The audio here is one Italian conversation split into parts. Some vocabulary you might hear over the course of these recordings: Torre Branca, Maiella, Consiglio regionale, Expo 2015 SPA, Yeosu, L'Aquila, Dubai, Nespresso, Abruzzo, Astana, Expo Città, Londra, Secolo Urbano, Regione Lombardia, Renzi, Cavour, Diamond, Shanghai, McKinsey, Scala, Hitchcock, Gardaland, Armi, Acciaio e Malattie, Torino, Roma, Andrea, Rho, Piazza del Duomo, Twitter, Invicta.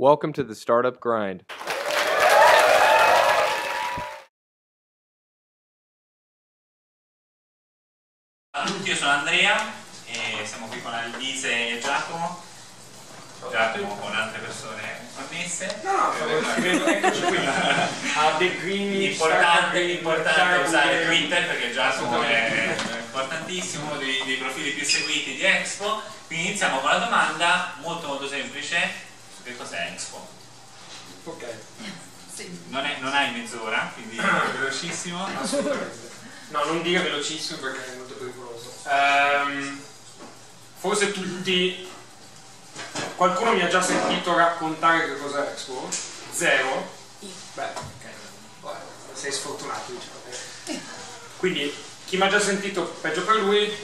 Welcome to the Startup Grind. Ciao a tutti, io sono Andrea e siamo qui con Alvise e Giacomo. Giacomo con altre persone connesse. No, importante usare Twitter perché Giacomo è importantissimo, uno dei profili più seguiti di Expo. Quindi iniziamo con la domanda molto semplice. Che cos'è Expo? Ok. Sì. Non hai mezz'ora, quindi è velocissimo. Assolutamente. No, non dica velocissimo perché è molto pericoloso. Forse tutti... Qualcuno mi ha già sentito raccontare che cos'è Expo? Zero? Beh, ok. Sei sfortunato, diciamo. Quindi, chi mi ha già sentito, peggio per lui,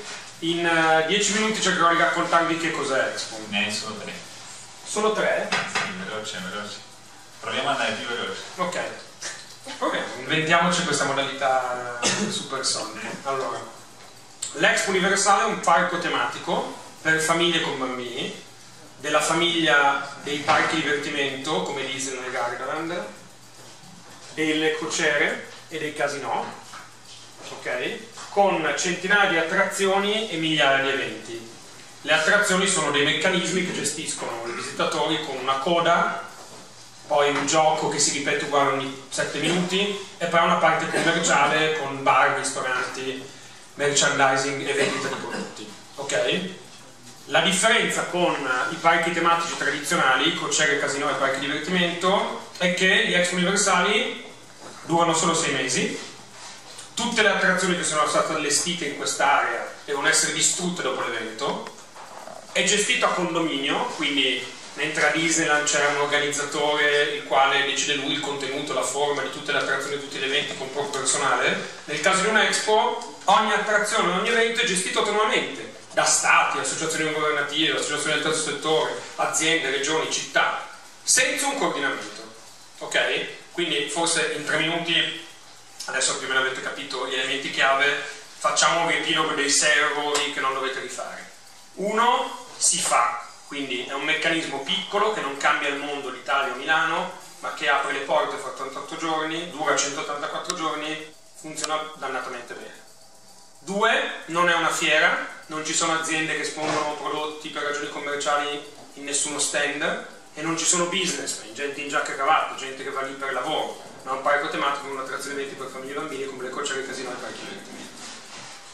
in 10 minuti cercherò di raccontarvi che cos'è Expo. Ne sono 3. Solo 3? Sì, veloce. Proviamo ad andare più veloce. Ok, inventiamoci questa modalità supersonica. Allora, l'Expo Universale è un parco tematico per famiglie con bambini, della famiglia dei parchi divertimento come Disneyland e Gardaland, delle crociere e dei casinò, ok? Con centinaia di attrazioni e migliaia di eventi. Le attrazioni sono dei meccanismi che gestiscono i visitatori con una coda, poi un gioco che si ripete uguale ogni 7 minuti e poi una parte commerciale con bar, ristoranti, merchandising e vendita di prodotti. Ok? La differenza con i parchi tematici tradizionali, crociere, casinò e parchi divertimento, è che gli Expo Universali durano solo 6 mesi. Tutte le attrazioni che sono state allestite in quest'area devono essere distrutte dopo l'evento. È gestito a condominio, quindi mentre a Disneyland c'era un organizzatore il quale decide lui il contenuto, la forma di tutte le attrazioni, tutti gli eventi con proprio personale, nel caso di un Expo ogni attrazione, ogni evento è gestito autonomamente da stati, associazioni non governative, associazioni del terzo settore, aziende, regioni, città, senza un coordinamento. Ok? Quindi forse in 3 minuti, adesso più o meno avete capito gli elementi chiave, facciamo un riepilogo dei 6 errori che non dovete rifare. 1. Si fa, quindi è un meccanismo piccolo che non cambia il mondo, l'Italia o Milano, ma che apre le porte fra 88 giorni, dura 184 giorni, funziona dannatamente bene. 2. Non è una fiera, non ci sono aziende che espongono prodotti per ragioni commerciali in nessuno stand e non ci sono business, gente in giacca e cravatta, gente che va lì per lavoro, ma è un parco tematico con un'attrazione di eventi per famiglie e bambini come le crociere e casino e parchi divertimento.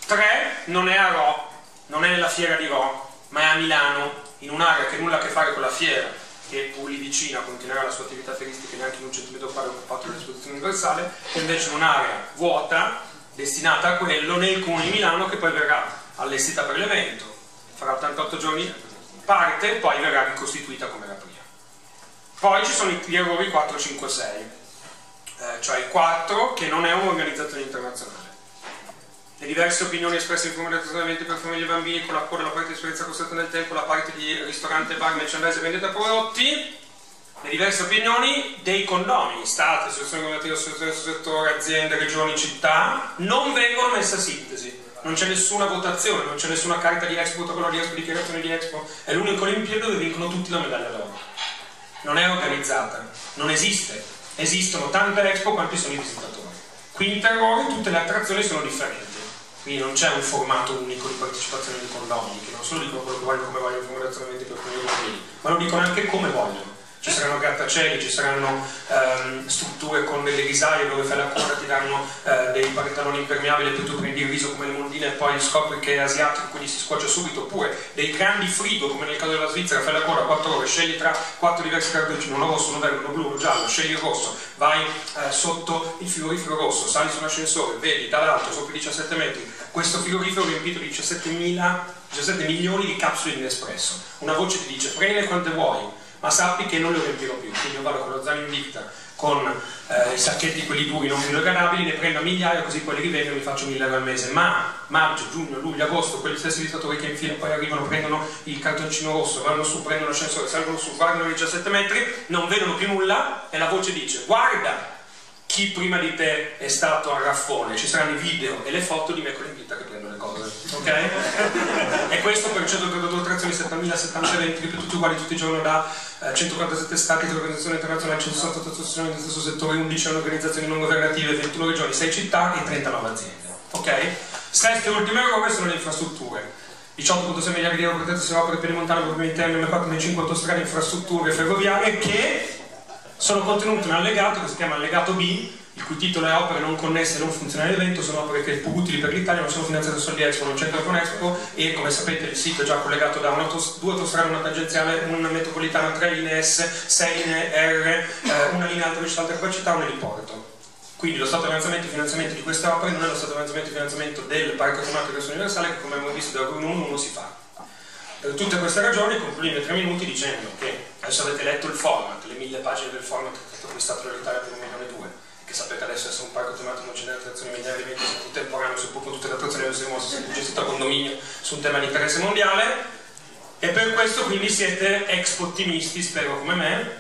3. Non è a Rho, non è nella fiera di Rho, ma è a Milano, in un'area che nulla ha a che fare con la fiera, che pur lì vicina continuerà la sua attività fieristica neanche in un centimetro quadro occupato dall'esposizione universale, e invece un'area vuota, destinata a quello, nel comune di Milano, che poi verrà allestita per l'evento, farà 88 giorni parte, poi verrà ricostituita come era prima. Poi ci sono gli errori 4, 5, 6, cioè il 4 che non è un'organizzazione internazionale. Le diverse opinioni espresse in forma di attrazione per famiglie e bambini con la coda, la parte di esperienza costretta nel tempo, la parte di ristorante, bar, merchandise e vendita prodotti, le diverse opinioni dei condomini, stati, associazioni governative, associazioni del settore, aziende, regioni, città, non vengono messe a sintesi, non c'è nessuna votazione, non c'è nessuna carta di Expo, protocollo di Expo, dichiarazione di Expo, è l'unico olimpiade dove vincono tutti la medaglia d'oro. Non è organizzata, non esiste, esistono tante Expo quanti sono i visitatori. Quinto errore, tutte le attrazioni sono differenti. Quindi non c'è un formato unico di partecipazione dei condomini, che non solo dicono quello che vogliono, come vogliono, fondazione per quelli bambini, ma lo dicono anche come vogliono. Ci saranno grattacieli, ci saranno strutture con delle risaie dove fai la coda, ti danno dei pantaloni impermeabili e poi tu prendi il riso come le mondine e poi scopri che è asiatico, quindi si squaccia subito, oppure dei grandi frigo come nel caso della Svizzera, fai la coda 4 ore, scegli tra 4 diversi cartucci, uno rosso, uno verde, uno blu, uno giallo, scegli il rosso, vai sotto il frigorifero rosso, sali su un ascensore, vedi dall'alto sopra i 17 metri, questo frigorifero riempito di 17 milioni di capsule di Nespresso, una voce ti dice prendine quante vuoi, ma sappi che non lo riempirò più, quindi io vado con lo zaino Invicta, con i sacchetti quelli duri non biodegradanti, ne prendo a migliaia così poi li rivendo e mi faccio 1.000 euro al mese, ma maggio, giugno, luglio, agosto, quegli stessi visitatori che infine poi arrivano, prendono il cartoncino rosso, vanno su, prendono l'ascensore, salgono su, guardano i 17 metri, non vedono più nulla e la voce dice guarda chi prima di te è stato a raffone, ci saranno i video e le foto di me con Invicta che prendo le cose, ok? E è questo, per 142 trazioni, 70.070 eventi ripetuti uguali tutti i giorni da 147 stati, 3 organizzazioni internazionali, 168 associazioni del stesso settore, 11 organizzazioni non governative, 21 regioni, 6 città e 39 aziende. Ok? Sesta e ultima roba sono le infrastrutture. 18,6 miliardi di euro protetti si opere per rimontare il movimento interno, le 4,5 autostrade, infrastrutture ferroviarie, che sono contenute in un allegato che si chiama allegato B, il cui titolo è opere non connesse e non funzionali all'evento. Sono opere che utili per l'Italia, non sono finanziate da soldi Expo, non c'entra con Expo, e come sapete il sito è già collegato da due autostrade, una tangenziale, una metropolitana, 3 linee S, 6 linee R, una linea alta velocità, alta capacità, un eliporto. Quindi lo stato di avanzamento e finanziamento di queste opere non è lo stato di avanzamento e finanziamento del parco tematico e universale, che come abbiamo visto da 1.1 si fa. Per tutte queste ragioni concludo i 3 minuti dicendo che adesso avete letto il format, le 1000 pagine del format che è stato acquistato dall'Italia per 1.2 milioni, che sapete adesso essere un parco tematico c'è attrazioni miliardi di eventi contemporanei, su cui tutte le attrazioni che si mosse gestita a condominio su un tema di interesse mondiale, e per questo quindi siete expo ottimisti, spero come me,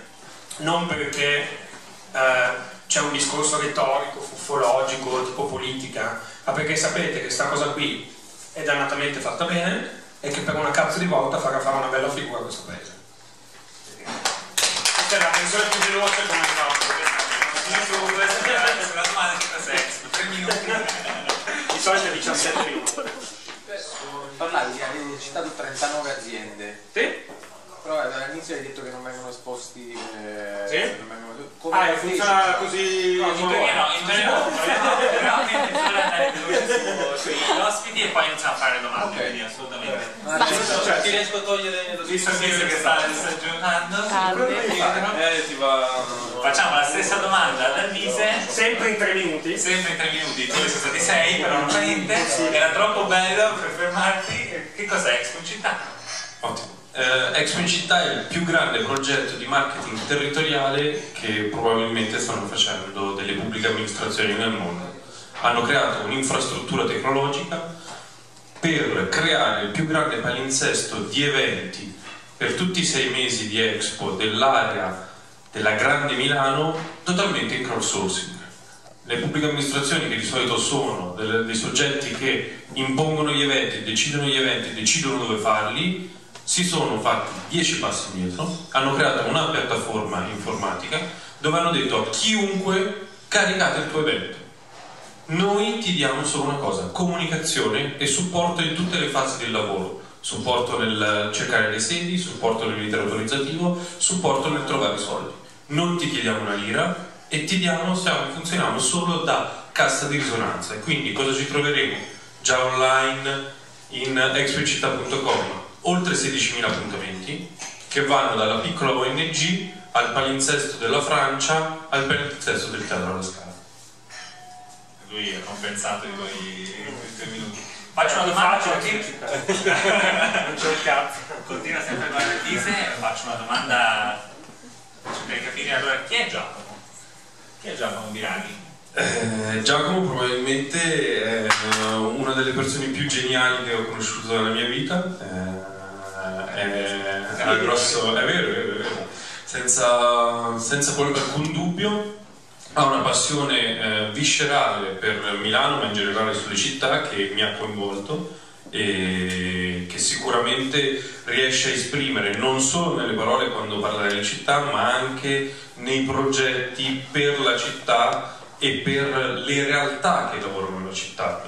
non perché c'è un discorso retorico, fufologico, tipo politica, ma perché sapete che sta cosa qui è dannatamente fatta bene e che per una cazzo di volta farà fare una bella figura a questo paese. Questa è la pensione più veloce come il nostro. La domanda che fa senso, 3 minuti. Di solito è 17 minuti. Parlavi, avevi citato 39 aziende. Sì? Però all'inizio hai detto che non vengono esposti, sì? Non vengono... Come funziona così? No, in teoria no, in teoria no, veramente bisogna andare veloce sugli ospiti e poi iniziamo a fare domande, okay. Quindi assolutamente. Cioè, ti riesco a togliere lo stesso che sta aggiornando? Facciamo la stessa domanda ad Alvise. Sempre in 3 minuti. Sempre in 3 minuti, tu sono stati 6, però non c'è niente. Era troppo bello per fermarti. Che cos'è Expo Città? Ottimo. Expo in Città è il più grande progetto di marketing territoriale che probabilmente stanno facendo delle pubbliche amministrazioni nel mondo. Hanno creato un'infrastruttura tecnologica per creare il più grande palinsesto di eventi per tutti i 6 mesi di Expo dell'area della Grande Milano, totalmente in crowdsourcing. Le pubbliche amministrazioni, che di solito sono dei soggetti che impongono gli eventi, decidono gli eventi, decidono dove farli, si sono fatti 10 passi indietro, hanno creato una piattaforma informatica dove hanno detto a chiunque: caricate il tuo evento, noi ti diamo solo una cosa, comunicazione e supporto in tutte le fasi del lavoro, supporto nel cercare le sedi, supporto nell'iter autorizzativo, supporto nel trovare i soldi, non ti chiediamo una lira e ti diamo, funzioniamo solo da cassa di risonanza. E quindi cosa ci troveremo? Già online in expoincittà.com oltre 16.000 appuntamenti che vanno dalla piccola ONG al palinsesto della Francia al palinsesto del teatro alla Scala. Lui ha compensato i tuoi minuti. Faccio una domanda. Non c'è il cazzo. Continua sempre a guardare Alvise e faccio una domanda per capire allora chi è Giacomo. Chi è Giacomo Biraghi? Giacomo probabilmente è una delle persone più geniali che ho conosciuto nella mia vita, è vero, senza alcun dubbio, ha una passione viscerale per Milano, ma in generale sulle città, che mi ha coinvolto e che sicuramente riesce a esprimere non solo nelle parole quando parla delle città, ma anche nei progetti per la città e per le realtà che lavorano nella città.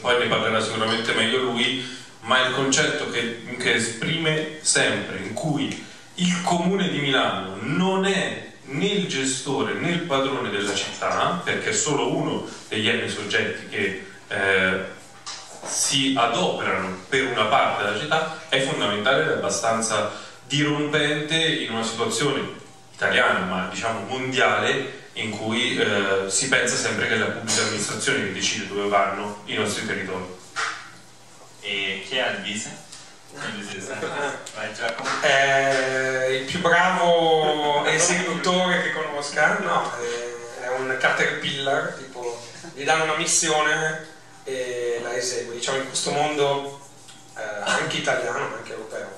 Poi ne parlerà sicuramente meglio lui, ma il concetto che esprime sempre, in cui il comune di Milano non è né il gestore né il padrone della città, perché è solo uno degli n soggetti che si adoperano per una parte della città, è fondamentale ed è abbastanza dirompente in una situazione italiana, ma diciamo mondiale, in cui si pensa sempre che è la pubblica amministrazione che decide dove vanno i nostri territori. E chi è Alvise? Il più bravo esecutore che conosca, no? È un caterpillar, tipo, gli danno una missione e la esegue. Diciamo in questo mondo anche italiano ma anche europeo,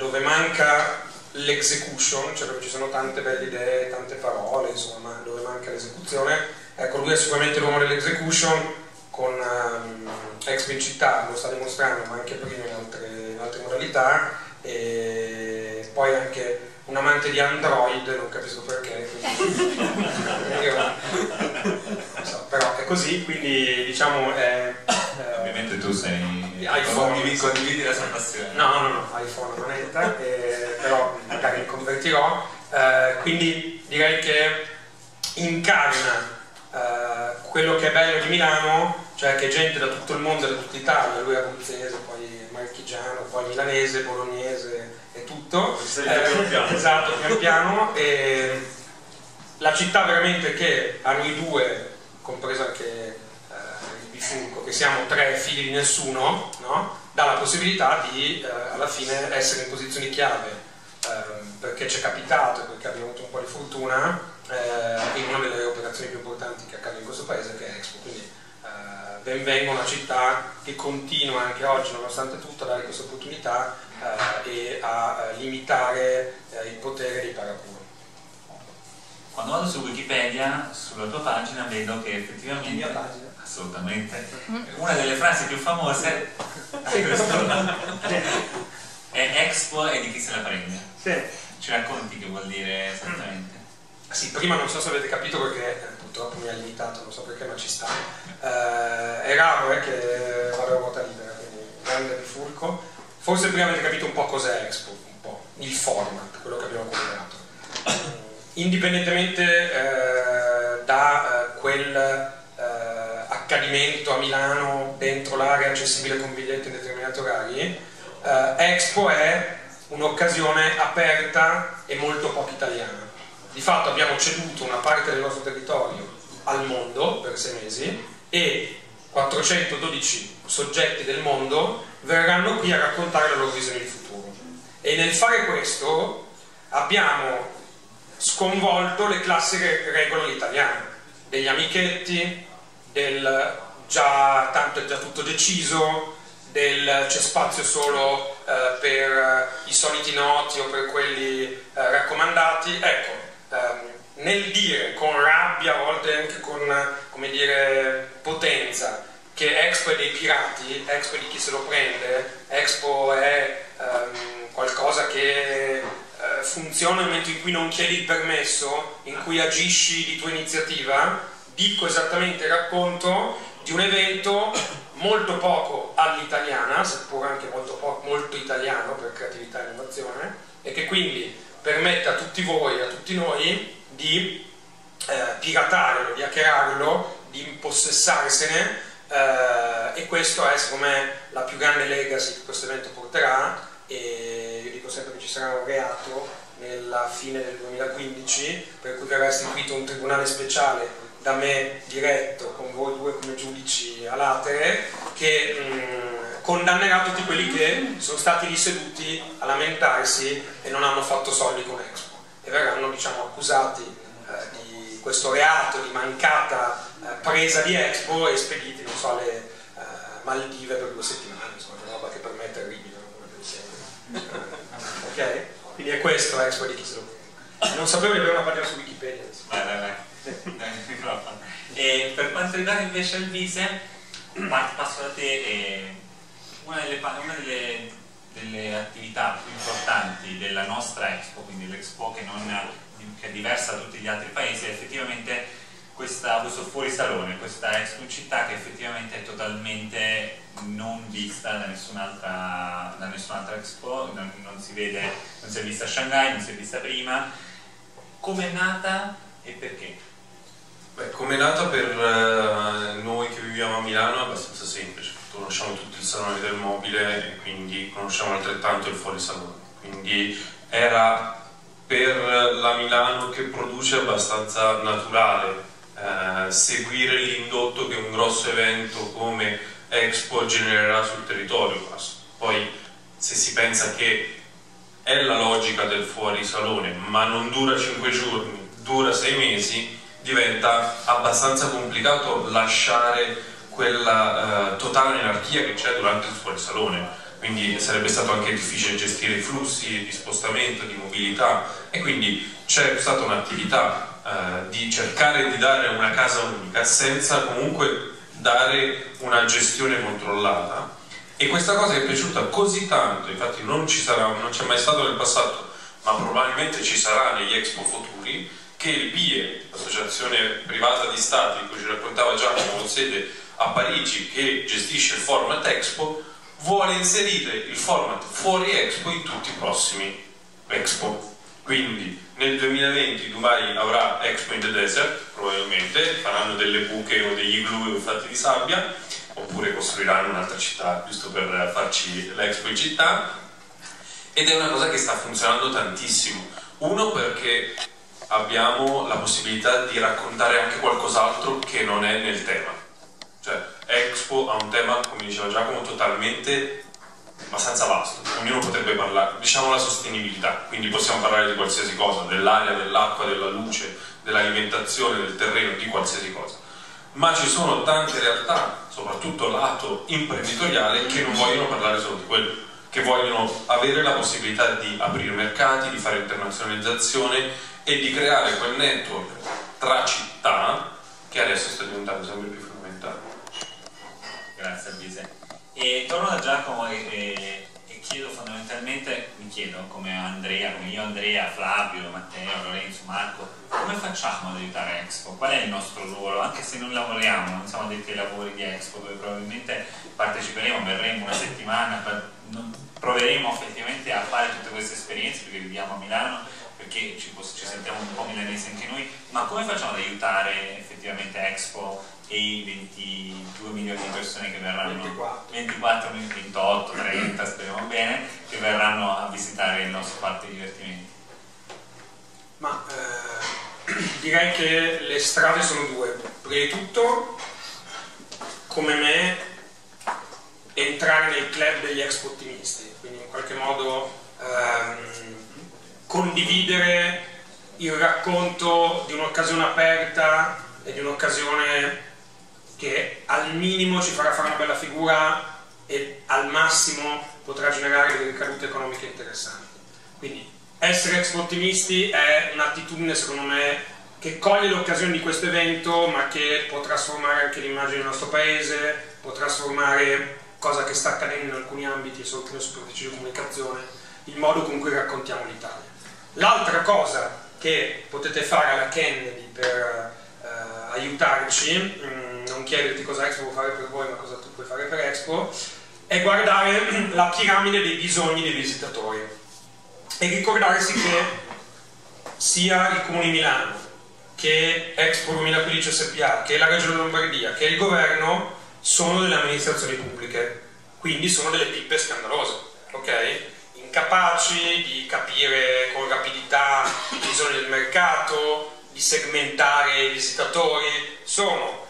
dove manca l'execution, cioè dove ci sono tante belle idee, tante parole, insomma, dove manca l'esecuzione, ecco, lui è sicuramente l'uomo dell'execution, con Expo in Città, lo sta dimostrando, ma anche prima in altre modalità, e poi anche un amante di Android, non capisco perché, quindi, non so, però è così, quindi diciamo è... Ovviamente tu sei... iPhone, condividi la sua passione. No, iPhone non è, però magari mi convertirò, quindi direi che incarna quello che è bello di Milano, cioè che gente da tutto il mondo, da tutta Italia, lui è abruzzese, poi marchigiano, poi milanese, bolognese e tutto, esatto, pian piano, e la città veramente che a noi due, compreso anche il bifunco, che siamo tre figli di nessuno, no? Dà la possibilità di alla fine essere in posizioni chiave, perché ci è capitato, perché abbiamo avuto un po' di fortuna in una delle operazioni più importanti che accade in questo paese, che è Expo, quindi benvenga una città che continua anche oggi, nonostante tutto, a dare questa opportunità e a limitare il potere dei paraculi. Quando vado su Wikipedia, sulla tua pagina, vedo che effettivamente... La mia pagina? Assolutamente. Una delle frasi più famose è Expo e di chi se la prende. Sì. Ci racconti che vuol dire esattamente? Sì, prima non so se avete capito perché purtroppo mi ha limitato, non so perché, ma ci sta. È raro che vado a ruota libera, quindi grande bifurco. Forse prima avete capito un po' cos'è Expo, un po' il format, quello che abbiamo combinato. Indipendentemente da quel accadimento a Milano dentro l'area accessibile con biglietti in determinati orari, Expo è un'occasione aperta e molto poco italiana. Di fatto abbiamo ceduto una parte del nostro territorio al mondo per 6 mesi e 412 soggetti del mondo verranno qui a raccontare la loro visione di futuro. E nel fare questo abbiamo sconvolto le classiche regole italiane, degli amichetti, del già tanto è già tutto deciso, del c'è spazio solo per i soliti noti o per quelli raccomandati. Ecco, nel dire con rabbia, a volte anche con, come dire, potenza, che Expo è dei pirati, Expo è di chi se lo prende, Expo è qualcosa che funziona nel momento in cui non chiedi il permesso, in cui agisci di tua iniziativa, dico esattamente il racconto di un evento molto poco all'italiana, seppur anche molto italiano per creatività e innovazione, e che quindi permette a tutti voi, a tutti noi, di piratarlo, di hackerarlo, di impossessarsene, e questo è secondo me la più grande legacy che questo evento porterà, e io dico sempre che ci sarà un reato nella fine del 2015 per cui verrà istituito un tribunale speciale da me diretto, con voi due come giudici a latere, che condannerà tutti quelli che sono stati lì seduti a lamentarsi e non hanno fatto soldi con Expo, e verranno, diciamo, accusati di questo reato di mancata presa di Expo e spediti, non so, alle Maldive per 2 settimane, insomma, una roba che per me è terribile, ok? Quindi è questo Expo di chi se lo prende. Non sapevo di avere una pagina su Wikipedia, insomma. Vai. E per quanto riguarda invece Alvise, passo da te, una delle attività più importanti della nostra Expo, quindi l'Expo che è diversa da tutti gli altri paesi, è effettivamente questo fuorisalone, questa Expo in Città, che effettivamente è totalmente non vista da nessun'altra Expo, non si è vista a Shanghai, non si è vista prima. Come è nata e perché? Beh, come è nata per noi che viviamo a Milano è abbastanza semplice, conosciamo tutto il salone del mobile e quindi conosciamo altrettanto il fuorisalone, quindi era per la Milano che produce abbastanza naturale seguire l'indotto che un grosso evento come Expo genererà sul territorio. Poi se si pensa che è la logica del fuorisalone ma non dura 5 giorni, dura 6 mesi, diventa abbastanza complicato lasciare quella totale anarchia che c'è durante il fuorisalone, quindi sarebbe stato anche difficile gestire i flussi di spostamento, di mobilità, e quindi c'è stata un'attività di cercare di dare una casa unica senza comunque dare una gestione controllata, e questa cosa è piaciuta così tanto, infatti non ci sarà, non c'è mai stato nel passato, ma probabilmente ci sarà negli Expo futuri, che il BIE, l'associazione privata di stati, cui ci raccontava Giacomo, con sede a Parigi, che gestisce il format Expo, vuole inserire il format fuori Expo in tutti i prossimi Expo. Quindi nel 2020 Dubai avrà Expo in the Desert, probabilmente faranno delle buche o degli igloo fatti di sabbia, oppure costruiranno un'altra città giusto per farci l'Expo in città, ed è una cosa che sta funzionando tantissimo. Uno, perché abbiamo la possibilità di raccontare anche qualcos'altro che non è nel tema, cioè Expo ha un tema, come diceva Giacomo, totalmente abbastanza vasto, ognuno potrebbe parlare, diciamo, la sostenibilità, quindi possiamo parlare di qualsiasi cosa, dell'aria, dell'acqua, della luce, dell'alimentazione, del terreno, di qualsiasi cosa, ma ci sono tante realtà, soprattutto lato imprenditoriale, che non vogliono parlare solo di quello, che vogliono avere la possibilità di aprire mercati, di fare internazionalizzazione e di creare quel network tra città che adesso sta diventando sempre più fondamentale. Grazie Alvise. E torno da Giacomo e chiedo fondamentalmente, mi chiedo come Andrea, come io Andrea, Flavio, Matteo, Lorenzo, Marco, come facciamo ad aiutare Expo? Qual è il nostro ruolo? Anche se non lavoriamo, non siamo detti ai lavori di Expo, dove probabilmente parteciperemo, verremo una settimana, proveremo effettivamente a fare tutte queste esperienze, perché viviamo a Milano, perché ci sentiamo un po' milanesi anche noi, ma come facciamo ad aiutare effettivamente Expo e i 22 milioni di persone che verranno, 24, 28, 30, speriamo bene, che verranno a visitare il nostro parco di divertimenti? Ma direi che le strade sono due. Prima di tutto, come me, entrare nel club degli Expo ottimisti, quindi in qualche modo condividere il racconto di un'occasione aperta e di un'occasione che al minimo ci farà fare una bella figura e al massimo potrà generare delle ricadute economiche interessanti. Quindi essere Expo ottimisti è un'attitudine, secondo me, che coglie l'occasione di questo evento, ma che può trasformare anche l'immagine del nostro paese, può trasformare, cosa che sta accadendo in alcuni ambiti e su alcune superfici di comunicazione, il modo con cui raccontiamo l'Italia. L'altra cosa che potete fare alla Kennedy per aiutarci, non chiederti cosa Expo può fare per voi, ma cosa tu puoi fare per Expo, è guardare la piramide dei bisogni dei visitatori e ricordarsi che sia il Comune di Milano, che Expo 2015 SPA, che la Regione Lombardia, che il Governo sono delle amministrazioni pubbliche, quindi sono delle pippe scandalose, ok? Incapaci di capire con rapidità i bisogni del mercato, di segmentare i visitatori, sono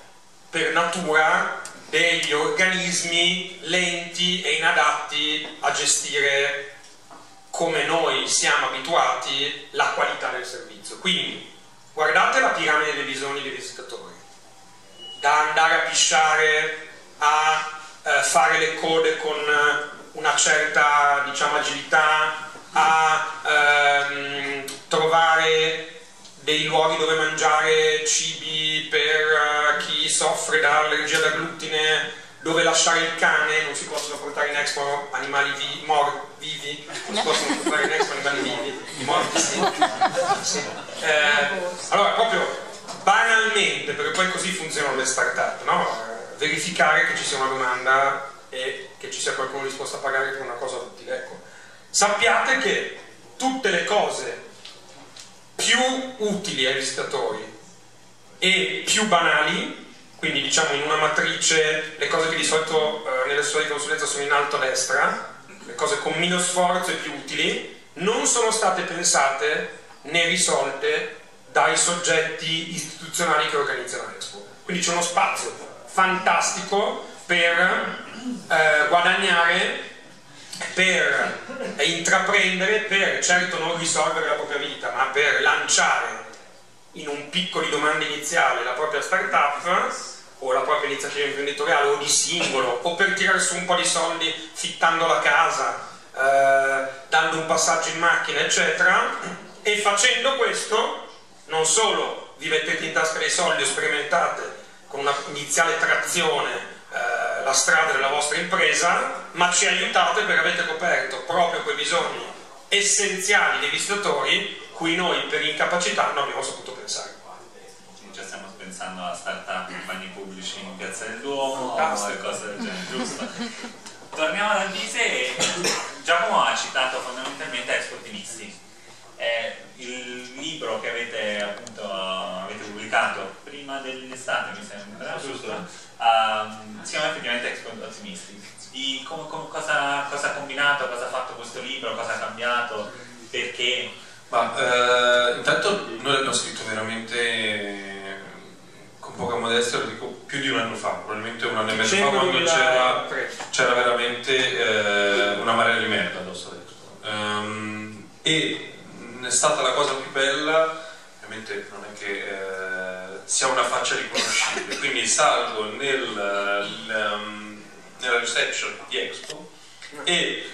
per natura degli organismi lenti e inadatti a gestire, come noi siamo abituati, la qualità del servizio. Quindi guardate la piramide dei bisogni dei visitatori, da andare a pisciare a fare le code con una certa, diciamo, agilità, a trovare dei luoghi dove mangiare cibi per chi soffre da allergia da glutine, dove lasciare il cane, non si possono portare in Expo animali vivi, non si possono portare in Expo animali vivi, morti sì. Allora, proprio banalmente, perché poi così funzionano le start-up, no? Verificare che ci sia una domanda e che ci sia qualcuno disposto a pagare per una cosa utile. Ecco, sappiate che tutte le cose più utili ai visitatori e più banali, quindi diciamo in una matrice le cose che di solito nelle sue di consulenza sono in alto a destra, le cose con meno sforzo e più utili, non sono state pensate né risolte dai soggetti istituzionali che organizzano l'Expo. Quindi c'è uno spazio fantastico per guadagnare, per intraprendere, per certo non risolvere la propria vita, ma per lanciare in un piccolo di domanda iniziale la propria startup o la propria iniziativa imprenditoriale o di singolo, o per tirare su un po' di soldi fittando la casa, dando un passaggio in macchina, eccetera. E facendo questo non solo vi mettete in tasca dei soldi e sperimentate con una iniziale trazione la strada della vostra impresa, ma ci aiutate perché avete coperto proprio quei bisogni essenziali dei visitatori cui noi per incapacità non abbiamo saputo pensare. Già stiamo pensando a start-up in bagni pubblici in Piazza del Duomo e cose del genere, giusto? Torniamo ad Alvise. Giacomo ha citato fondamentalmente Expo Ottimisti. Il libro che avete appunto avete pubblicato prima dell'estate, mi sembra, giusto? Si chiama effettivamente Expo Ottimisti. Cosa ha combinato, cosa ha fatto questo libro, cosa ha cambiato, perché? Intanto noi l'abbiamo scritto veramente con poca modestia, lo dico, più di un anno fa, probabilmente un anno e mezzo fa, quando c'era veramente una marea di merda addosso adesso. E è stata la cosa più bella, ovviamente non è che sia una faccia riconoscibile, quindi salgo nella reception di Expo e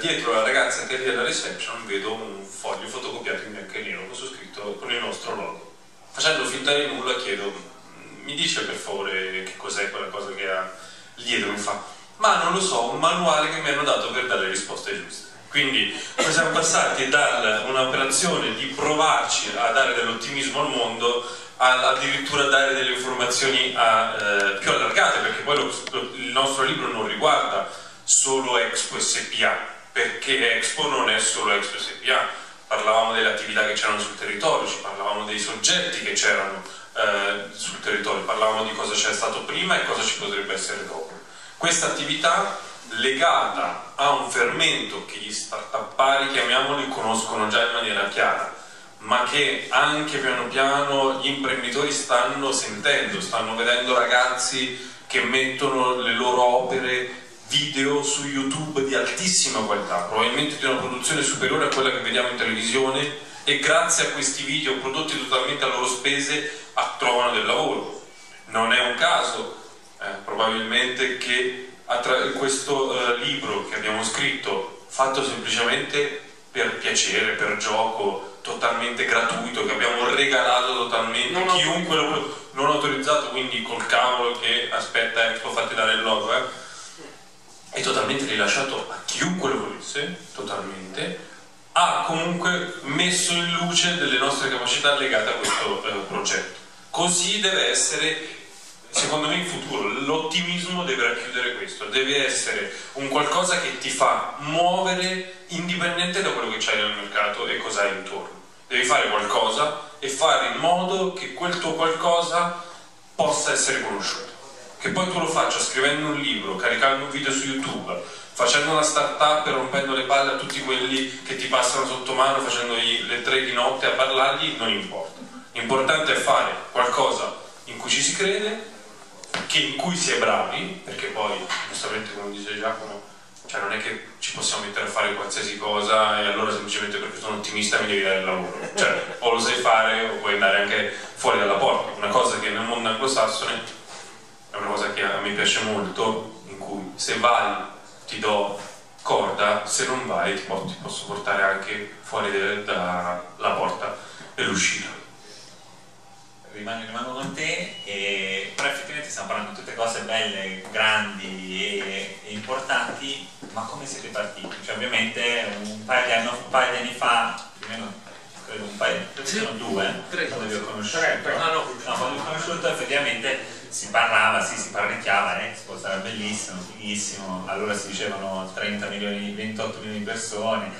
dietro alla ragazza che è lì alla reception vedo un foglio fotocopiato in bianco e nero con su scritto con il nostro logo. Facendo finta di nulla chiedo: mi dice per favore che cos'è quella cosa che ha dietro? Mi fa: ma non lo so, un manuale che mi hanno dato per dare le risposte giuste. Quindi noi siamo passati da un'operazione di provarci a dare dell'ottimismo al mondo a addirittura dare delle informazioni più allargate, perché poi il nostro libro non riguarda solo Expo SPA, perché Expo non è solo Expo SPA. Parlavamo delle attività che c'erano sul territorio, ci parlavamo dei soggetti che c'erano sul territorio, parlavamo di cosa c'è stato prima e cosa ci potrebbe essere dopo. Questa attività legata a un fermento che gli start-upari, chiamiamoli, conoscono già in maniera chiara, ma che anche piano piano gli imprenditori stanno sentendo, stanno vedendo ragazzi che mettono le loro opere video su YouTube di altissima qualità, probabilmente di una produzione superiore a quella che vediamo in televisione, e grazie a questi video prodotti totalmente a loro spese trovano del lavoro. Non è un caso probabilmente che questo libro che abbiamo scritto, fatto semplicemente per piacere, per gioco, totalmente gratuito, che abbiamo regalato totalmente, chiunque lo non autorizzato, quindi col cavolo che aspetta Expo fatti dare il logo, è totalmente rilasciato a chiunque lo volesse, totalmente, ha comunque messo in luce delle nostre capacità legate a questo progetto. Così deve essere, secondo me, in futuro. L'ottimismo deve racchiudere questo, deve essere un qualcosa che ti fa muovere indipendente da quello che c'hai nel mercato e cosa hai intorno. Devi fare qualcosa e fare in modo che quel tuo qualcosa possa essere conosciuto. Che poi tu lo faccia scrivendo un libro, caricando un video su YouTube, facendo una startup e rompendo le palle a tutti quelli che ti passano sotto mano, facendogli le 3 di notte a parlargli, non importa. L'importante è fare qualcosa in cui ci si crede, in cui si è bravi, perché poi, giustamente, come dice Giacomo, cioè non è che ci possiamo mettere a fare qualsiasi cosa e allora semplicemente perché sono ottimista mi devi dare il lavoro. Cioè, o lo sai fare o puoi andare anche fuori dalla porta. Una cosa che nel mondo anglosassone è una cosa che a me piace molto, in cui se vai ti do corda, se non vai ti posso portare anche fuori dalla porta dell'uscita. Rimango con te, però effettivamente stiamo parlando di tutte cose belle, grandi e importanti, ma come siete partiti? Cioè, ovviamente un paio di anni fa, più o meno, credo un paio, sono due, quando vi ho conosciuto, quando ho conosciuto effettivamente si parlava, sì, si parlicchiava, Expo sarà bellissimo, fighissimo, allora si dicevano 30 milioni, 28 milioni di persone,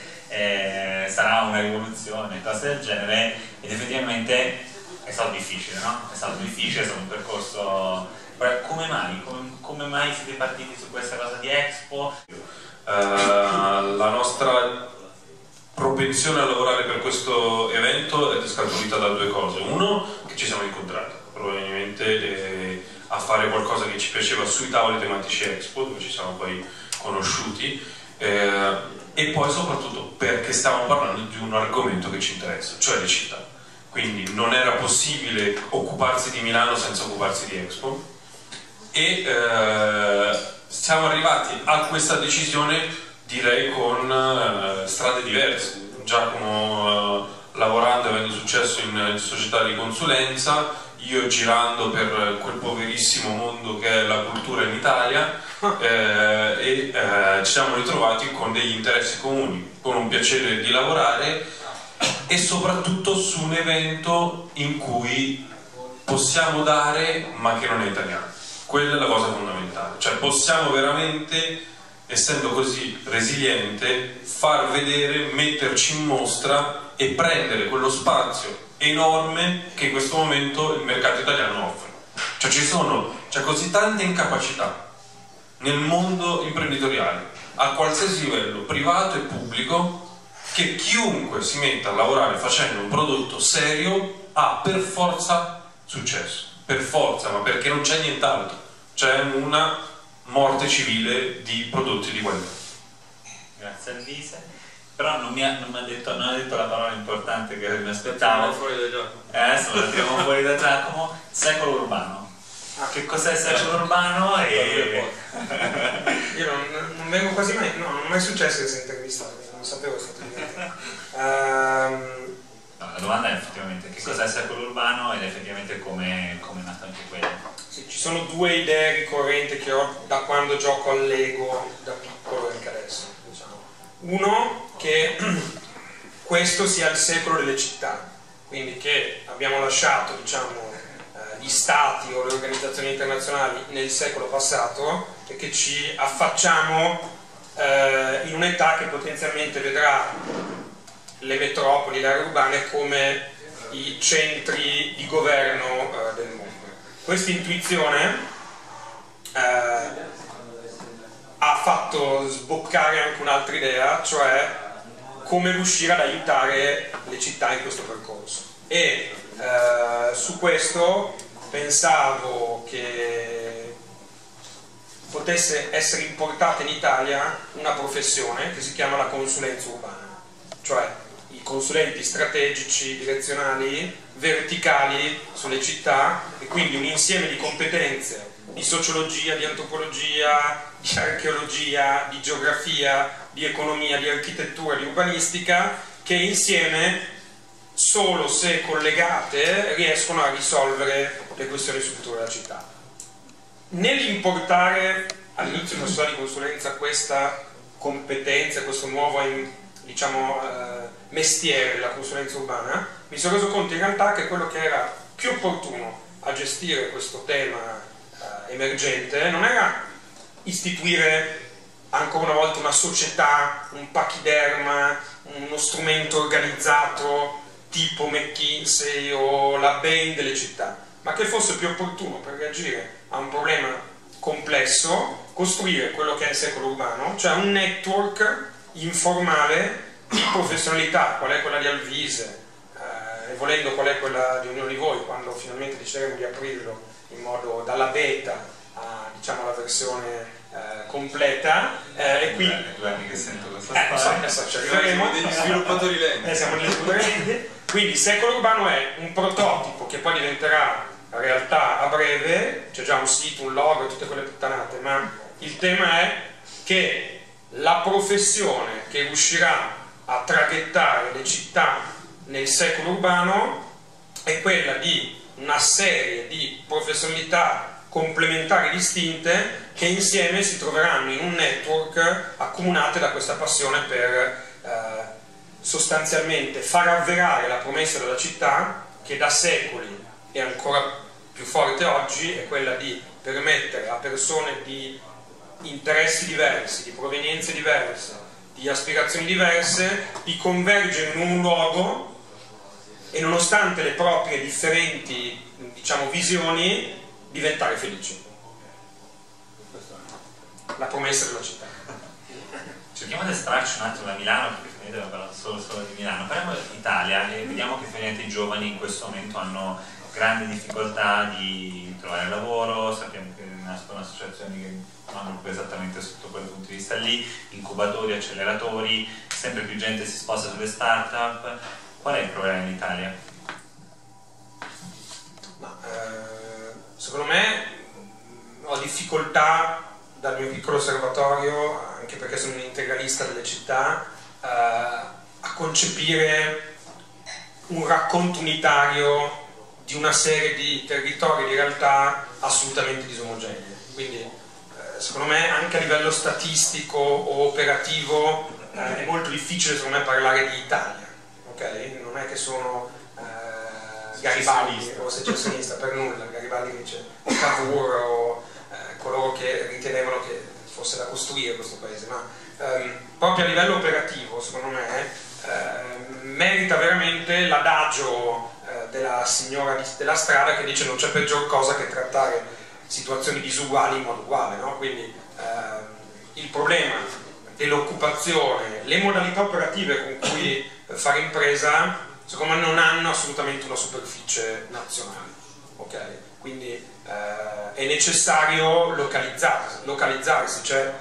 sarà una rivoluzione, cose del genere, ed effettivamente è stato difficile, no? È stato difficile, è stato un percorso. Come mai? Come mai siete partiti su questa cosa di Expo? La nostra propensione a lavorare per questo evento è scaturita da due cose. Uno, che ci siamo incontrati, probabilmente a fare qualcosa che ci piaceva sui tavoli tematici Expo, dove ci siamo poi conosciuti, e poi soprattutto perché stavamo parlando di un argomento che ci interessa, cioè le città. Quindi non era possibile occuparsi di Milano senza occuparsi di Expo, e siamo arrivati a questa decisione, direi, con strade diverse. Giacomo lavorando e avendo successo in società di consulenza, io girando per quel poverissimo mondo che è la cultura in Italia, ci siamo ritrovati con degli interessi comuni, con un piacere di lavorare e soprattutto su un evento in cui possiamo dare ma che non è italiano. Quella è la cosa fondamentale, cioè possiamo veramente, essendo così resiliente, far vedere, metterci in mostra e prendere quello spazio enorme che in questo momento il mercato italiano offre. Cioè c'è così tanta incapacità nel mondo imprenditoriale, a qualsiasi livello, privato e pubblico, che chiunque si metta a lavorare facendo un prodotto serio ha per forza successo, per forza, ma perché non c'è nient'altro, c'è una morte civile di prodotti di qualità. Grazie Alvise. Però non ha detto la parola importante che mi aspettavo. Siamo fuori da Giacomo. Adesso la tiriamo fuori da Giacomo. Secolo Urbano. Ah, che cos'è il Secolo Urbano? Io non vengo quasi mai, no, non è mai successo che sia intervistato, non sapevo che sia intervistato. No, la domanda è effettivamente che cos'è il Secolo Urbano ed effettivamente come è nato anche quello. Sì, ci sono due idee ricorrenti che ho da quando gioco al Lego da piccolo e anche adesso. Uno, che questo sia il secolo delle città, quindi che abbiamo lasciato, diciamo, gli stati o le organizzazioni internazionali nel secolo passato e che ci affacciamo in un'età che potenzialmente vedrà le metropoli, le aree urbane come i centri di governo del mondo. Questa intuizione ha fatto sboccare anche un'altra idea, cioè come riuscire ad aiutare le città in questo percorso. E su questo pensavo che potesse essere importata in Italia una professione che si chiama la consulenza urbana, cioè i consulenti strategici, direzionali, verticali sulle città, e quindi un insieme di competenze di sociologia, di antropologia, di archeologia, di geografia, di economia, di architettura, di urbanistica, che insieme, solo se collegate, riescono a risolvere le questioni sul futuro della città. Nell'importare all'inizio della società di consulenza questa competenza, questo nuovo, diciamo, mestiere della consulenza urbana, mi sono reso conto in realtà che quello che era più opportuno a gestire questo tema emergente non era istituire ancora una volta una società, un pachiderma, uno strumento organizzato tipo McKinsey o la BIE delle città, ma che fosse più opportuno per reagire a un problema complesso costruire quello che è il secolo urbano, cioè un network informale di professionalità, qual è quella di Alvise e volendo qual è quella di ognuno di voi quando finalmente decideremo di aprirlo in modo dalla beta a, diciamo, la versione completa, e qui due anni che sento questa storia, ci arriveremo, degli sviluppatori lenti, siamo degli sviluppatori lenti. Quindi il secolo urbano è un prototipo che poi diventerà realtà a breve, c'è già un sito, un logo e tutte quelle puttanate, ma il tema è che la professione che riuscirà a traghettare le città nel secolo urbano è quella di una serie di professionalità complementari distinte che insieme si troveranno in un network accomunate da questa passione per sostanzialmente far avverare la promessa della città, che da secoli è ancora più forte oggi, è quella di permettere a persone di interessi diversi, di provenienze diverse, di aspirazioni diverse, di convergere in un luogo e nonostante le proprie differenti, diciamo, visioni, diventare felici. La promessa della città. Cerchiamo di estrarci un attimo da Milano, perché finalmente abbiamo parlato solo di Milano. Parliamo dell'Italia e vediamo che finalmente i giovani in questo momento hanno grande difficoltà di trovare lavoro, sappiamo che nascono associazioni che vanno proprio esattamente sotto quel punto di vista lì, incubatori, acceleratori, sempre più gente si sposta sulle start-up. Qual è il problema in Italia? Secondo me ho difficoltà dal mio piccolo osservatorio, anche perché sono un integralista delle città, a concepire un racconto unitario di una serie di territori e di realtà assolutamente disomogenee. Quindi secondo me anche a livello statistico o operativo è molto difficile secondo me parlare di Italia, okay? Non è che sono Garibaldi o secessionista per nulla, Garibaldi dice Cavour o coloro che ritenevano che fosse da costruire questo paese, ma proprio a livello operativo secondo me merita veramente l'adagio della signora della strada che dice non c'è peggior cosa che trattare situazioni disuguali in modo uguale, no? Quindi il problema dell'occupazione, le modalità operative con cui fare impresa secondo me non hanno assolutamente una superficie nazionale, okay? Quindi è necessario localizzarsi. C'è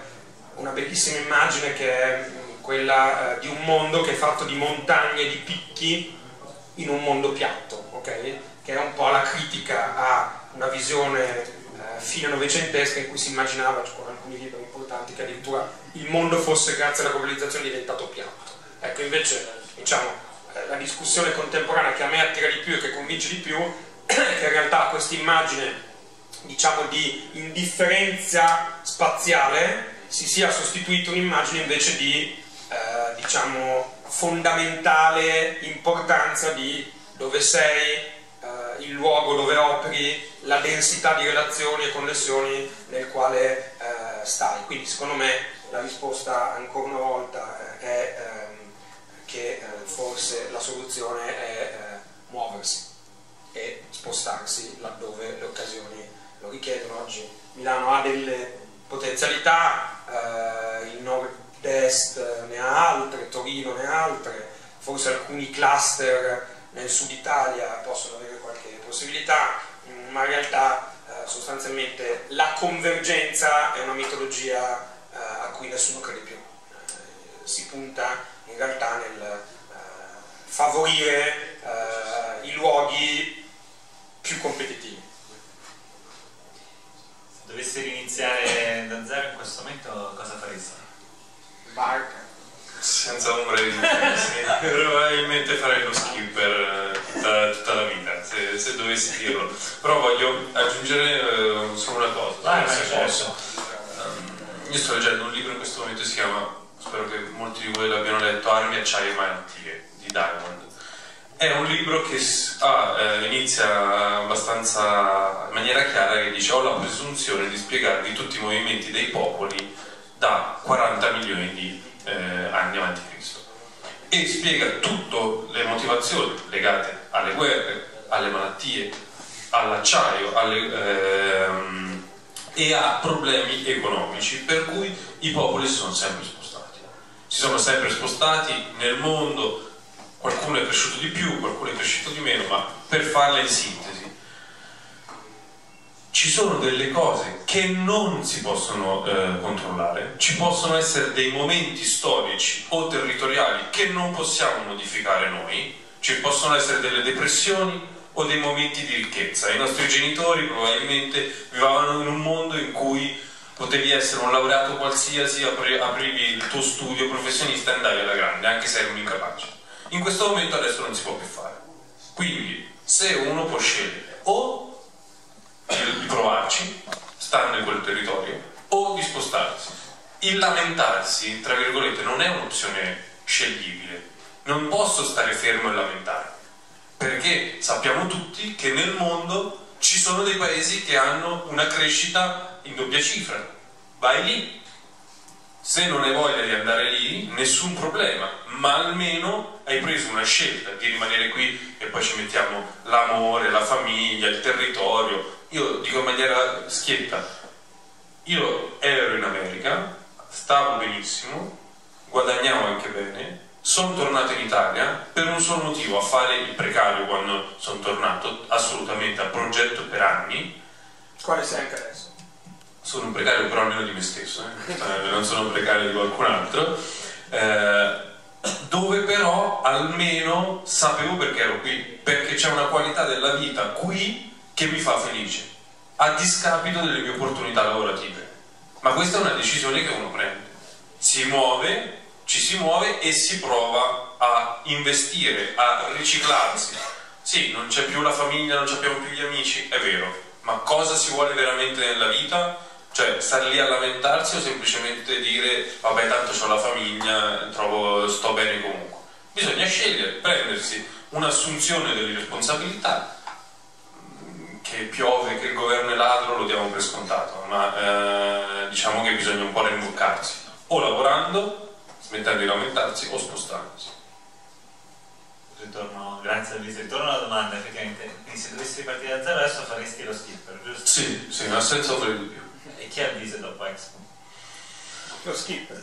una bellissima immagine che è quella di un mondo che è fatto di montagne e di picchi in un mondo piatto, okay? Che è un po' la critica a una visione fine novecentesca in cui si immaginava, con alcuni libri importanti, che addirittura il mondo fosse grazie alla globalizzazione diventato piatto. Ecco, invece diciamo, la discussione contemporanea che a me attira di più e che convince di più è che in realtà questa immagine, diciamo, di indifferenza spaziale si sia sostituita un'immagine invece di diciamo fondamentale importanza di dove sei, il luogo dove operi, la densità di relazioni e connessioni nel quale stai. Quindi secondo me la risposta ancora una volta è che forse la soluzione è muoversi e spostarsi laddove le occasioni lo richiedono. Oggi Milano ha delle potenzialità, il nord est ne ha altre, Torino ne ha altre, forse alcuni cluster nel sud Italia possono avere qualche possibilità, ma in realtà sostanzialmente la convergenza è una metodologia a cui nessuno crede più. Si punta in realtà nel favorire i luoghi più competitivi. Se dovessi riniziare da zero in questo momento, cosa faresti? Barca. Senza ombra di dubbio, sì. Probabilmente farei lo skipper tutta la vita, se dovessi dirlo. Però voglio aggiungere solo una cosa. Io sto leggendo un libro in questo momento, si chiama, spero che molti di voi l'abbiano letto, Armi, Acciaio e Malattie, di Diamond. È un libro che inizia abbastanza in maniera chiara, che dice: ho la presunzione di spiegarvi tutti i movimenti dei popoli da 40 milioni di anni avanti Cristo, e spiega tutte le motivazioni legate alle guerre, alle malattie, all'acciaio e a problemi economici, per cui i popoli si sono sempre spostati nel mondo. Qualcuno è cresciuto di più, qualcuno è cresciuto di meno, ma per farla in sintesi, ci sono delle cose che non si possono controllare, ci possono essere dei momenti storici o territoriali che non possiamo modificare noi, ci possono essere delle depressioni o dei momenti di ricchezza. I nostri genitori probabilmente vivevano in un mondo in cui potevi essere un laureato qualsiasi, aprivi il tuo studio professionista e andavi alla grande, anche se eri un incapace. In questo momento adesso non si può più fare. Quindi, se uno può scegliere o di provarci, stando in quel territorio, o di spostarsi. Il lamentarsi, tra virgolette, non è un'opzione sceglibile. Non posso stare fermo e lamentarmi, perché sappiamo tutti che nel mondo ci sono dei paesi che hanno una crescita in doppia cifra. Vai lì. Se non hai voglia di andare lì, nessun problema, ma almeno hai preso una scelta di rimanere qui, e poi ci mettiamo l'amore, la famiglia, il territorio. Io dico in maniera schietta, io ero in America, stavo benissimo, guadagnavo anche bene, sono tornato in Italia per un solo motivo: a fare il precario quando sono tornato, assolutamente a progetto per anni. Quale sei anche adesso? Sono un precario, però almeno di me stesso, non sono un precario di qualcun altro, dove però almeno sapevo perché ero qui, perché c'è una qualità della vita qui che mi fa felice, a discapito delle mie opportunità lavorative. Ma questa è una decisione che uno prende, ci si muove e si prova a investire, a riciclarsi. Sì, non c'è più la famiglia, non abbiamo più gli amici, è vero, ma cosa si vuole veramente nella vita? Cioè, stare lì a lamentarsi o semplicemente dire vabbè, tanto c'ho la famiglia, sto bene comunque. Bisogna scegliere, prendersi un'assunzione delle responsabilità. Che piove, che il governo è ladro, lo diamo per scontato, ma diciamo che bisogna un po' rimboccarsi, o lavorando, smettendo di lamentarsi, o spostandosi. Ritorno, grazie Alvise, ritorno alla domanda, effettivamente, quindi se dovessi ripartire da zero adesso faresti lo skipper, giusto? Sì, sì, ma senza ombra di dubbio. E chi Alvise dopo Expo? Lo skipper.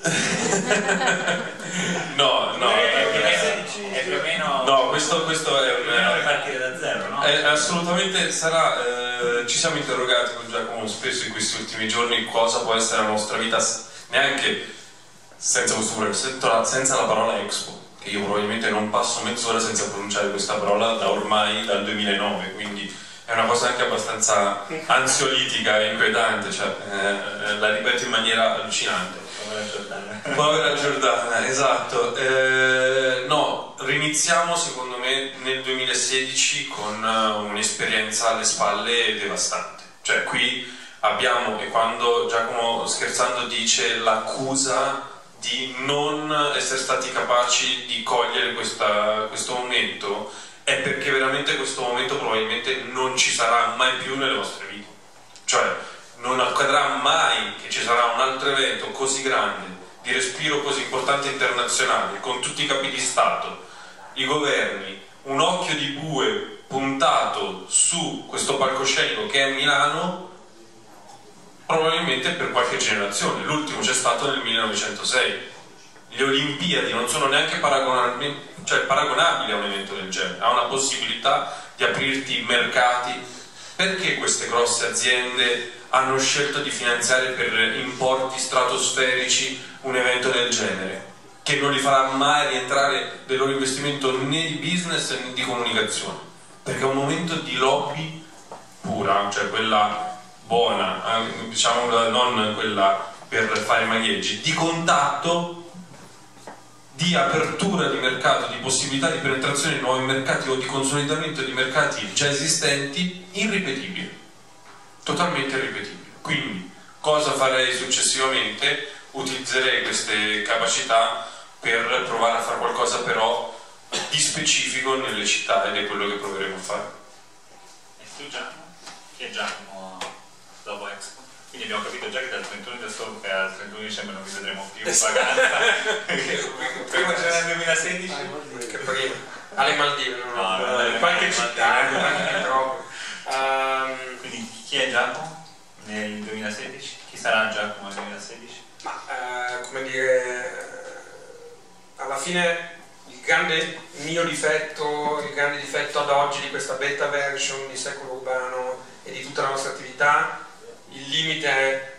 No, è più o meno... No, questo è un... ripartire da zero, no? Assolutamente sarà... ci siamo interrogati con Giacomo spesso in questi ultimi giorni cosa può essere la nostra vita, neanche senza questo problema, senza la parola Expo. Io probabilmente non passo mezz'ora senza pronunciare questa parola da ormai dal 2009, quindi è una cosa anche abbastanza ansiolitica e inquietante, cioè, la ripeto in maniera allucinante. Povera Giordana. Povera Giordana, esatto. No, riniziamo secondo me nel 2016 con un'esperienza alle spalle devastante. Cioè qui abbiamo, e quando Giacomo scherzando dice l'accusa di non essere stati capaci di cogliere questo momento, è perché veramente questo momento probabilmente non ci sarà mai più nelle vostre vite. Cioè non accadrà mai che ci sarà un altro evento così grande, di respiro così importante internazionale, con tutti i capi di Stato, i governi, un occhio di bue puntato su questo palcoscenico che è Milano, probabilmente per qualche generazione. L'ultimo c'è stato nel 1906. Le Olimpiadi non sono neanche paragonabili a un evento del genere, ha una possibilità di aprirti mercati. Perché queste grosse aziende hanno scelto di finanziare per importi stratosferici un evento del genere, che non li farà mai rientrare del loro investimento né di business né di comunicazione? Perché è un momento di lobby pura, cioè quella buona, diciamo non quella per fare magheggi, di contatto, di apertura di mercato, di possibilità di penetrazione di nuovi mercati o di consolidamento di mercati già esistenti, irripetibile, totalmente irripetibile. Quindi cosa farei successivamente? Utilizzerei queste capacità per provare a fare qualcosa però di specifico nelle città, ed è quello che proveremo a fare. E tu Giacomo? Che Giacomo? Dopo Expo. Quindi abbiamo capito già che dal 31 di ottobre al 31 dicembre non vi vedremo più in vacanza. Prima c'era nel 2016. Che prima. Alle Maldive, no, qualche città, quindi chi è Giacomo nel 2016? Chi sarà Giacomo nel 2016? Ma come dire, alla fine il grande mio difetto, il grande difetto ad oggi di questa beta version di Secolo Urbano e di tutta la nostra attività, il limite è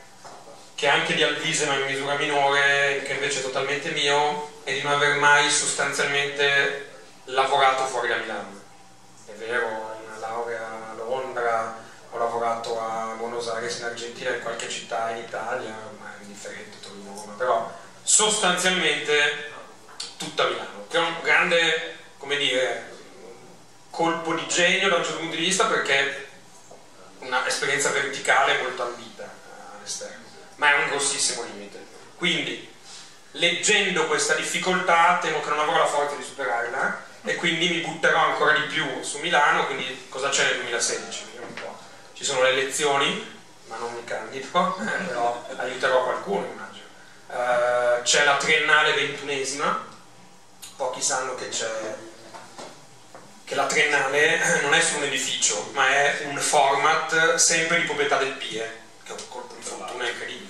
che anche di Alvise, ma in misura minore, che invece è totalmente mio, è di non aver mai sostanzialmente lavorato fuori da Milano. È vero, ho una laurea a Londra, ho lavorato a Buenos Aires in Argentina, in qualche città in Italia, ma è indifferente, Torino, Roma, però sostanzialmente tutta Milano, che è un grande, come dire, colpo di genio da un certo punto di vista, perché un'esperienza verticale molto ambita all'esterno, ma è un grossissimo limite. Quindi, leggendo questa difficoltà, temo che non avrò la forza di superarla e quindi mi butterò ancora di più su Milano. Quindi cosa c'è nel 2016? Un po'. Ci sono le elezioni, ma non mi candido, però aiuterò qualcuno, immagino. C'è la Triennale 21esima, pochi sanno che c'è, che la Triennale non è su un edificio, ma è un format sempre di proprietà del BIE, che è un colpo di fortuna incredibile.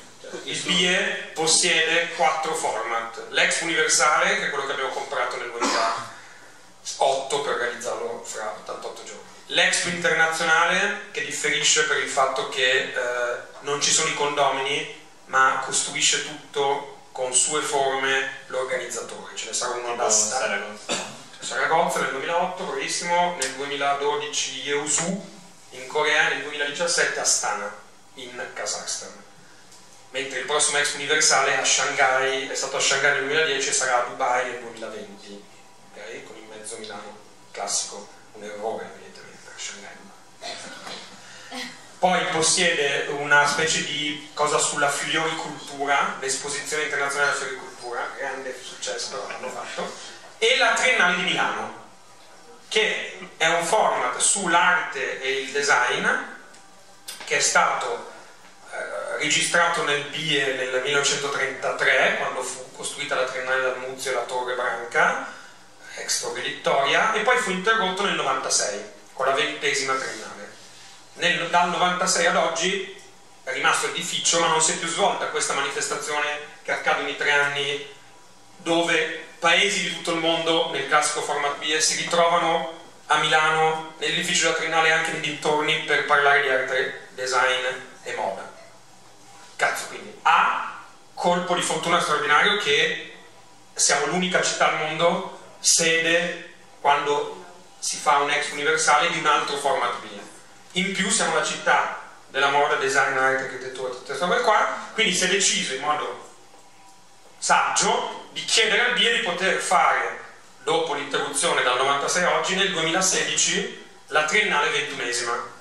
Il BIE possiede 4 format: l'Ex Universale, che è quello che abbiamo comprato nel 2008 per realizzarlo fra 88 giorni, l'Expo Internazionale, che differisce per il fatto che non ci sono i condomini, ma costruisce tutto con sue forme l'organizzatore, ce ne sarà uno basta. Saragozza nel 2008, bravissimo, nel 2012 Yeosu in Corea, nel 2017 Astana in Kazakhstan. Mentre il prossimo Expo Universale a Shanghai, è stato a Shanghai nel 2010 e sarà a Dubai nel 2020. mezzo Milano, classico, un errore evidentemente per Shanghai. Poi possiede una specie di cosa sulla fioricoltura, l'esposizione internazionale della fioricoltura, grande successo l'hanno fatto, e la Triennale di Milano, che è un format sull'arte e il design che è stato registrato nel BIE nel 1933, quando fu costruita la Triennale dal Muzio e la Torre Branca, ex Torre Vittoria, e poi fu interrotto nel 1996 con la 20ª Triennale. Dal 1996 ad oggi è rimasto l'edificio, ma non si è più svolta questa manifestazione che accade ogni 3 anni, dove paesi di tutto il mondo nel classico format BIE si ritrovano a Milano, nell'edificio della Triennale e anche nei dintorni, per parlare di arte, design e moda. Cazzo, quindi A, colpo di fortuna straordinario che siamo l'unica città al mondo sede, quando si fa un ex universale, di un altro format BIE. In più siamo la città della moda, design, arte, architettura, tutte queste robe qua, quindi si è deciso in modo saggio di chiedere al BIE di poter fare, dopo l'interruzione dal 1996 a oggi, nel 2016 la Triennale 21ª.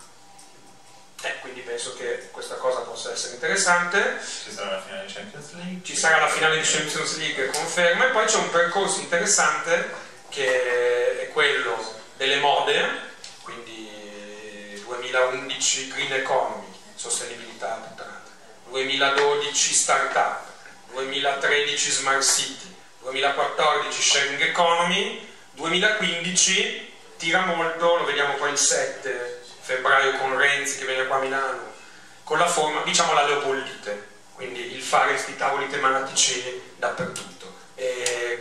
Quindi penso che questa cosa possa essere interessante. Ci sarà la finale di Champions League. Ci sarà la finale di Champions League, conferma, e poi c'è un percorso interessante che è quello delle mode, quindi 2011 Green Economy, sostenibilità appunto, 2012 Startup, 2013 Smart City, 2014 Sharing Economy, 2015 tira molto, lo vediamo poi il 7 febbraio con Renzi che viene qua a Milano, con la forma, diciamo, la Leopoldite, quindi il fare questi tavoli tematici dappertutto,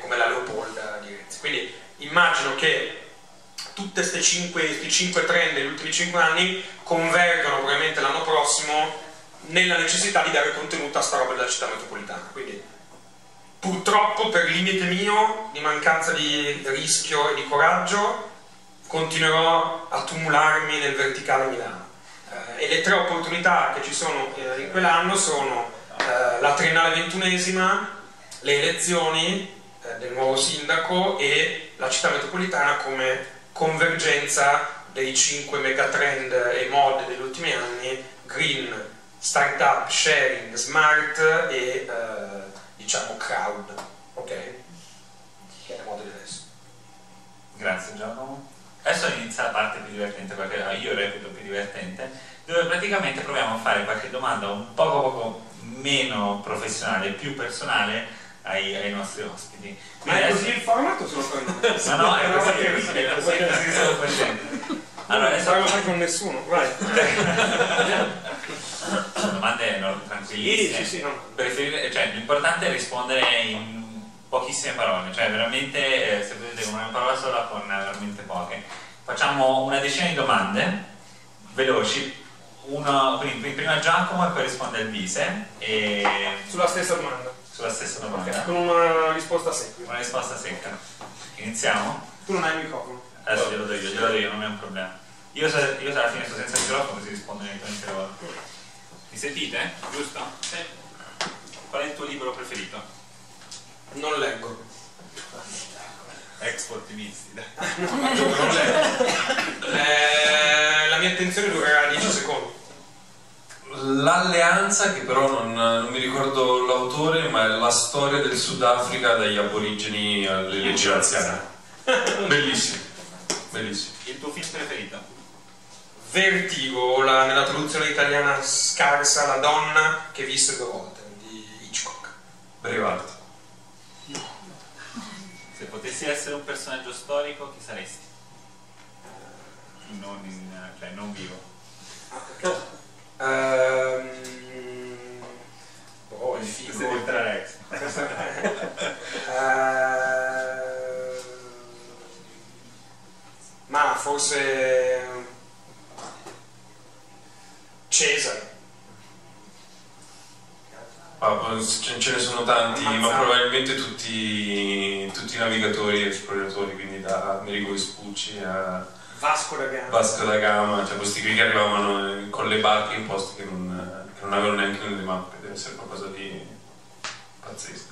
come la Leopolda di Renzi. Quindi immagino che tutte queste 5 trend degli ultimi 5 anni convergono probabilmente l'anno prossimo nella necessità di dare contenuto a sta roba della città metropolitana. Quindi purtroppo, per limite mio di mancanza di rischio e di coraggio, continuerò a tumularmi nel verticale Milano, e le 3 opportunità che ci sono in quell'anno sono la Triennale 21ª, le elezioni del nuovo sindaco e la città metropolitana come convergenza dei 5 megatrend e mode degli ultimi anni: green, startup, sharing, smart e diciamo crowd. Ok? Che è il modo di adesso. Grazie Giacomo. Adesso inizia la parte più divertente, perché io reputo più divertente, dove praticamente proviamo a fare qualche domanda un poco meno professionale, più personale ai nostri ospiti. Quindi ma è così il formato solo per noi? Ma no, è così, è così, è solo per gente. Allora, non parlo mai con nessuno, vai. Sono domande tranquillissime, sì, sì, no. Cioè, l'importante è rispondere in pochissime parole, cioè veramente se potete una parola sola con veramente poche. Facciamo una decina di domande veloci, quindi prima Giacomo e poi risponde Alvise sulla stessa domanda, okay, con una risposta secca. Iniziamo? Tu non hai il microfono? Adesso glielo do io, non è un problema. Io alla fine sto senza microfono, così rispondo direttamente a voi. Mi sentite? Giusto? Sì. Qual è il tuo libro preferito? Non leggo. Expo ottimisti. Non leggo. La mia attenzione durerà 10 secondi. L'alleanza, che però non mi ricordo l'autore, ma è la storia del Sudafrica dagli aborigeni alle leggi razziali. Bellissimo. Bellissimo. Il tuo film preferito? Vertigo, nella traduzione italiana scarsa, La donna che visse 2 volte, di Hitchcock. Brevante. Se potessi essere un personaggio storico, chi saresti? Non vivo. Il figo. Ma forse Cesare. Ce ne sono tanti, ma probabilmente tutti i navigatori e esploratori, quindi da Amerigo Vespucci a Vasco da Gama, cioè questi qui che arrivavano con le barche in posti che non avevano neanche nelle mappe. Deve essere qualcosa di pazzesco.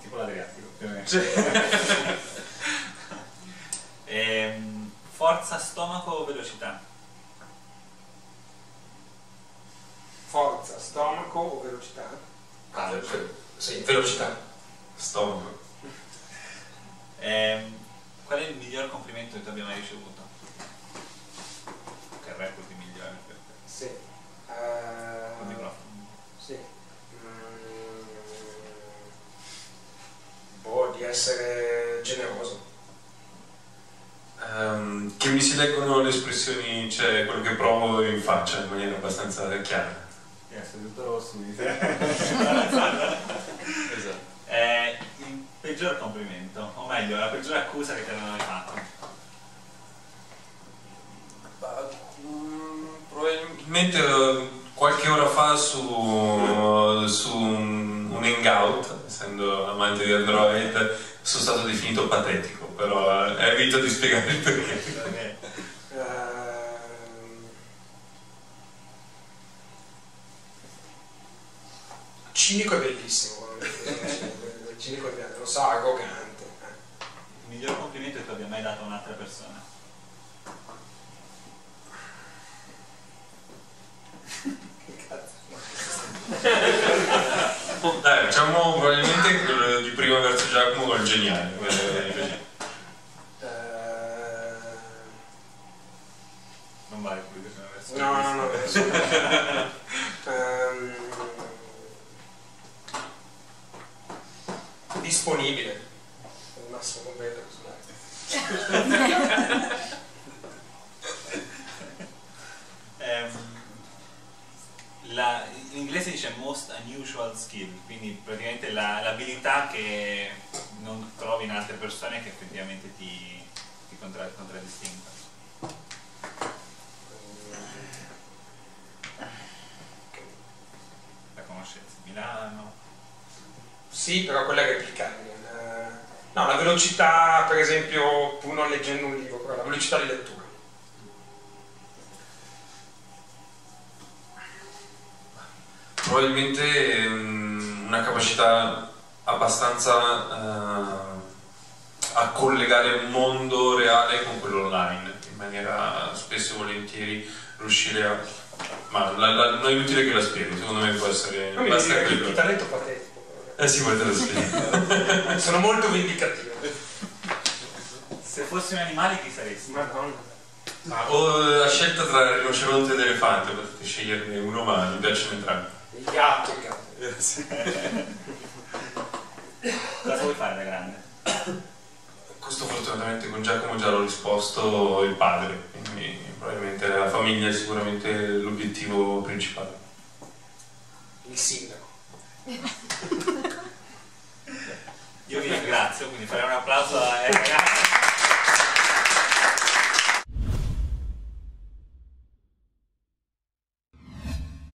Tipo l'Adriatico, più o meno. Forza, stomaco o velocità? Forza, stomaco o velocità? Ah, sì, velocità. Stomaco. Qual è il miglior complimento che tu abbia mai ricevuto? Che record di migliore per te? Sì. Sì. Boh, di essere generoso. Che mi si leggono le espressioni, cioè quello che provo in faccia in maniera abbastanza chiara. Sei tutto rosso, mi dice. Esatto. Il peggior complimento, o meglio, la peggiore accusa che ti hanno mai fatto. Probabilmente qualche ora fa su un hangout, essendo amante di Android, sono stato definito patetico. Però evito di spiegare il perché. Cinico è bellissimo. Cinico è bellissimo, lo so, arrogante. Il miglior complimento che tu abbia mai dato a un'altra persona? Che cazzo? Dai, diciamo probabilmente quello di prima verso Giacomo col geniale. No, disponibile. Il massimo completo. In inglese dice most unusual skill, quindi praticamente l'abilità che non trovi in altre persone, che effettivamente ti contraddistingue. Milano. Sì, però quella è replicabile. No, la velocità, per esempio, pur non leggendo un libro, però la velocità di lettura. Probabilmente una capacità abbastanza a collegare il mondo reale con quello online, in maniera spesso e volentieri riuscire a... non è inutile che la spiego, secondo me può essere... Basta quello. Il talento patetico. Sì, ma te lo spiego. Sono molto vendicativo. Se fossi un animale, chi saresti? Madonna. Ho la scelta tra rinoceronte ed elefante, potete sceglierne uno, ma mi piacciono entrambi. Il gatto, il gatto. Sì. Cosa vuoi fare da grande? Questo fortunatamente con Giacomo già l'ho risposto il padre, quindi probabilmente la famiglia è sicuramente l'obiettivo principale. Il sindaco. Io vi ringrazio, quindi farei un applauso a